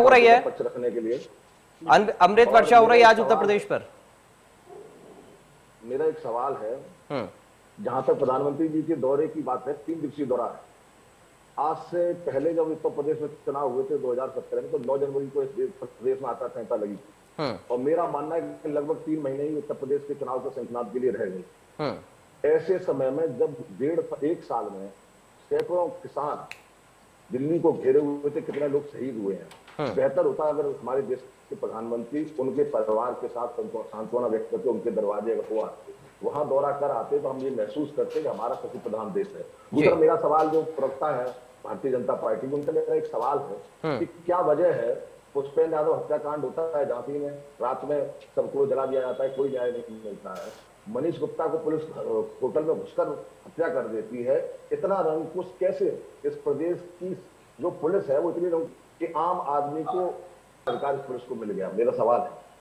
हो रही है, पक्ष रखने के लिए अमृत वर्षा हो रही है आज उत्तर प्रदेश पर। मेरा एक सवाल है, जहां तक प्रधानमंत्री जी के दौरे की बात है, 3 दिवसीय दौरा है। आज से पहले जब उत्तर प्रदेश में चुनाव हुए थे 2017 में, तो 9 जनवरी को प्रदेश में आता संहिता लगी थी और मेरा मानना है कि लगभग 3 महीने ही उत्तर प्रदेश के चुनाव को संकनाद के लिए रह गई। ऐसे समय में जब 1.5 साल में सैकड़ों किसान दिल्ली को घेरे हुए थे, कितने लोग शहीद हुए हैं, बेहतर होता अगर हमारे देश के प्रधानमंत्री उनके परिवार के साथ सांत्वना व्यक्त करके उनके दरवाजे अगर वहां दौरा कर आते तो हम ये महसूस करते कि हमारा कृषि प्रधान देश है। दूसरा मेरा सवाल जो प्रवक्ता है भारतीय जनता पार्टी को, उनका मेरा एक सवाल है कि क्या वजह है पुष्पेंद्र यादव हत्याकांड होता है झांसी में, रात में सबको जला दिया जाता है, कोई न्याय नहीं मिलता है, मनीष गुप्ता को पुलिस होटल में घुसकर हत्या कर देती है, इतना रंगकुश कैसे? इस प्रदेश की जो पुलिस है वो इतनी रंग कि आम आदमी को सरकारी पुलिस को मिल गया, मेरा सवाल है।